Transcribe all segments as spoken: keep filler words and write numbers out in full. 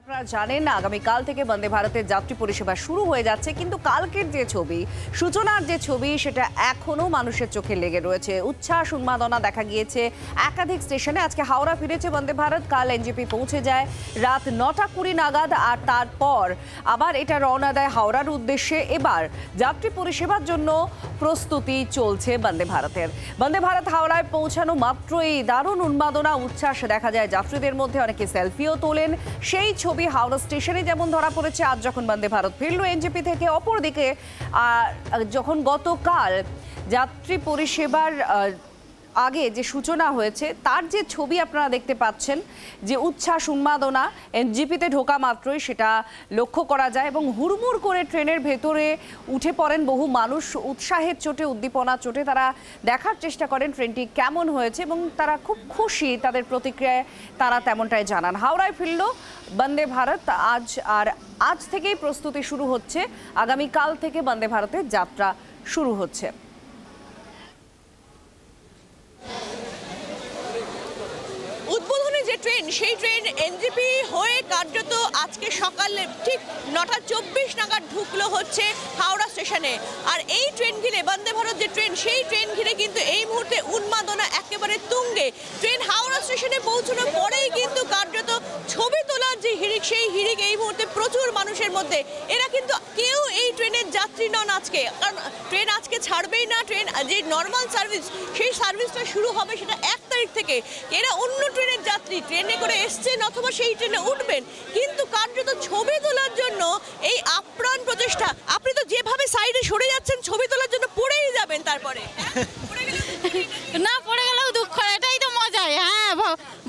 আপনারা জানেন আগামীকাল থেকে বন্দে ভারতের যাত্রী পরিষেবা শুরু হয়ে যাচ্ছে, কিন্তু কালকের যে ছবি, সূচনার যে ছবি, সেটা এখনো মানুষের চোখে লেগে রয়েছে। উচ্ছ্বাস উন্মাদনা দেখা গিয়েছে একাধিক স্টেশনে। আজকে হাওড়া ফিরেছে বন্দে ভারত, কাল এনজেপি পৌঁছে যায় রাত নটা কুড়ি নাগাদ, আর তারপর আবার এটা রওনা দেয় হাওড়ার উদ্দেশ্যে। এবার যাত্রী পরিষেবার জন্য প্রস্তুতি চলছে বন্দে ভারতের। বন্দে ভারত হাওড়ায় পৌঁছানো মাত্র এই দারুণ উন্মাদনা, উচ্ছ্বাস দেখা যায় যাত্রীদের মধ্যে। অনেকে সেলফিও তোলেন। সেই ছবি হাওড়া স্টেশনে যেমন ধরা পড়েছে আজ যখন বন্দে ভারত ফিরল এনজেপি থেকে, অপরদিকে যখন গতকাল যাত্রী পরিষেবার আগে যে সূচনা হয়েছে তার যে ছবি আপনারা দেখতে পাচ্ছেন, যে উচ্ছ্বাস উন্মাদনা এনজেপিতে ঢোকা মাত্রই সেটা লক্ষ্য করা যায়, এবং হুড়মুড় করে ট্রেনের ভেতরে উঠে পড়েন বহু মানুষ। উৎসাহের চোটে, উদ্দীপনার চোটে তারা দেখার চেষ্টা করেন ট্রেনটি কেমন হয়েছে, এবং তারা খুব খুশি। তাদের প্রতিক্রিয়ায় তারা তেমনটাই জানান। হাওড়ায় ফিরল বন্দে ভারত আজ, আর আজ থেকেই প্রস্তুতি শুরু হচ্ছে। আগামীকাল থেকে বন্দে ভারতের যাত্রা শুরু হচ্ছে। ট্রেন সেই ট্রেন এনজেপি হয়ে কার্যত আজকে সকালে ঠিক নটা চব্বিশ নাগাদ ঢুকলো হচ্ছে হাওড়া স্টেশনে। আর এই ট্রেন ঘিরে, বন্দে ভারত যে ট্রেন, সেই ট্রেন ঘিরে কিন্তু এই মুহূর্তে উন্মাদনা একেবারে তুঙ্গে। ট্রেন হাওড়া স্টেশনে পৌঁছানোর পরেই কিন্তু কার্যত ছবি তোলার যে হিড়িক, সেই হিড়িক এই মুহূর্তে প্রচুর মানুষের মধ্যে। এরা কিন্তু কেউ এই ট্রেনের যাত্রী নন আজকে, কারণ ট্রেন আজকে ছাড়বেই না। ট্রেন যে নর্মাল সার্ভিস, সেই সার্ভিসটা শুরু হবে সেটা এক তারিখ থেকে। এরা অন্য ট্রেনের যাত্রী, ট্রেনে করে এসছেন অথবা সেই ট্রেনে উঠবেন, কিন্তু কার্যত ছবি তোলার জন্য এই আপ্রাণ প্রচেষ্টা। আপনি তো যেভাবে সাইডে সরে যাচ্ছেন ছবি তোলার জন্য, পড়েই যাবেন তারপরে। না পড়ে গেলেও দুঃখ, এটাই তো মজা। হ্যাঁ,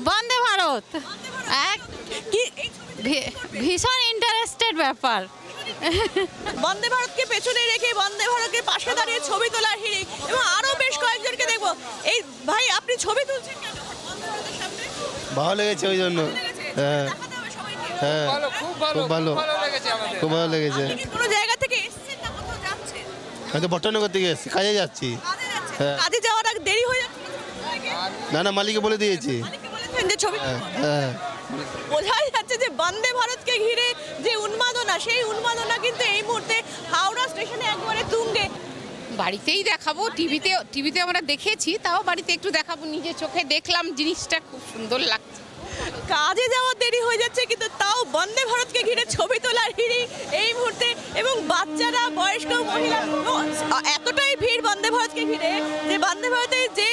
বন্দে ভারত ভীষণ ইন্টারেস্টেড ব্যাপার। বন্দে ভারতকে পেছনে রেখে বন্দে ভারতকে পাশে দাঁড়িয়ে ছবি তোলার হিড়িক, এবং আরো বেশ কয়েকজনকে দেখবো। এই ভাই, আপনি ছবি তুলছেন কেন? ভালো লেগেছে ওই জন্য। হ্যাঁ হ্যাঁ, খুব ভালো খুব ভালো লেগেছে। কোনো জায়গা থেকে এসেছেন না, কোথাও যাচ্ছেন? আমি তো বটনগর থেকে এসেছি, কাজে যাচ্ছি। হ্যাঁ, কাজে যাওয়ার আগে দেরি হয়ে যাচ্ছে না? না, মালিককে বলে দিয়েছি। মালিককে বলেছেন যে ছবি? হ্যাঁ, বোঝাই যাচ্ছে যে বন্দে ভারতকে ঘিরে যে উন্মাদনা, সেই উন্মাদনা কিন্তু এই মুহূর্তে হাওড়া স্টেশনে একবারে তুঙ্গে। বাড়িতেই দেখাবো, টিভিতে টিভিতে আমরা দেখেছি, তাও বাড়িতে একটু দেখাবো। নিজে চোখে দেখলাম, জিনিসটা খুব সুন্দর লাগছে। কাজে যাওয়ার দেরি হয়ে যাচ্ছে, কিন্তু তাও বন্দে ভারতকে ঘিরে ছবি তোলার হিড়ি এই মুহূর্তে, এবং বাচ্চারা, বয়স্ক, মহিলা, এতটাই ভিড় বন্দে ভারতকে ঘিরে যে বন্দে ভারতের যে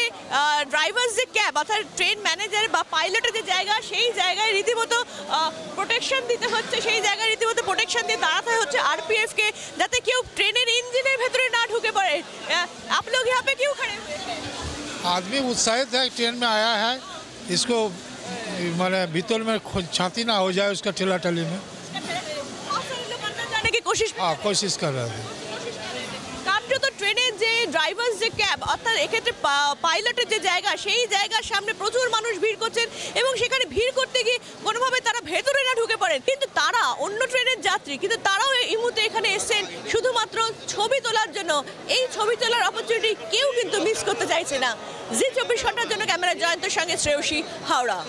ড্রাইভার, যে ক্যাব অর্থাৎ ট্রেন ম্যানেজার বা পাইলটের যে জায়গা, সেই জায়গায় রীতিমতো প্রোটেকশন দিতে হচ্ছে। সেই জায়গায় রীতিমতো প্রোটেকশন দিয়ে দাঁড়াতে হচ্ছে আরপিএফকে, যাতে কেউ ট্রেনের ইঞ্জিনের ভেতরে না ঢুকে পড়ে। आप लोग यहाँ पे क्यों खड़े हुए हैं? आदमी उत्साहित है, ट्रेन में आया है, इसको माने भीतर में छाती ना हो जाए उसका, ठेला ठेली में जाने की कोशिश कोशिश कर रहे थे। তো ট্রেনের যে ড্রাইভার, যে ক্যাব অর্থাৎ এক্ষেত্রে পাইলটের যে জায়গা, সেই জায়গার সামনে প্রচুর মানুষ ভিড় করছেন, এবং সেখানে ভিড় করতে গিয়ে কোনোভাবে তারা ভেতরে না ঢুকে পড়েন। কিন্তু তারা অন্য ট্রেনের যাত্রী, কিন্তু তারাও এই মুহূর্তে এখানে এসেছেন শুধুমাত্র ছবি তোলার জন্য। এই ছবি তোলার অপরচুনিটি কেউ কিন্তু মিস করতে চাইছে না। জি চব্বিশ ঘন্টার জন্য ক্যামেরা জয়ন্তর সঙ্গে শ্রেয়সী, হাওড়া।